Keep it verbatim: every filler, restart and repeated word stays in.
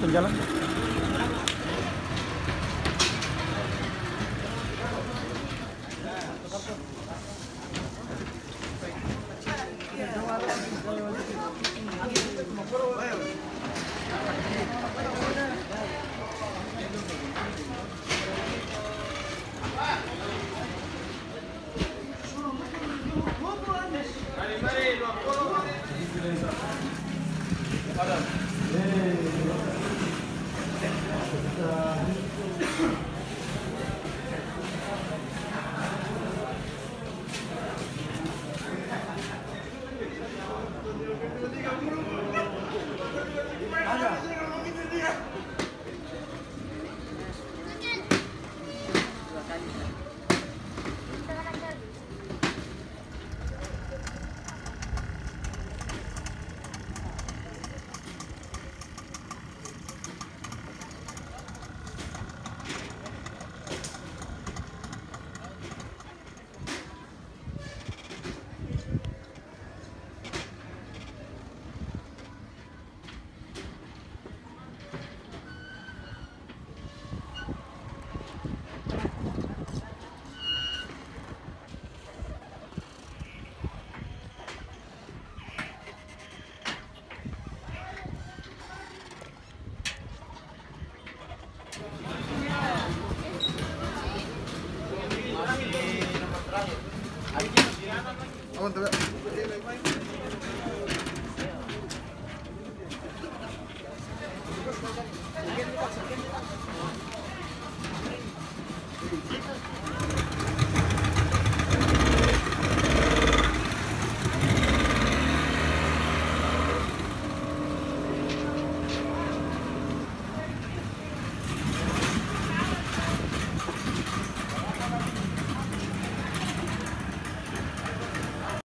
Tinggalan. ¡Venga!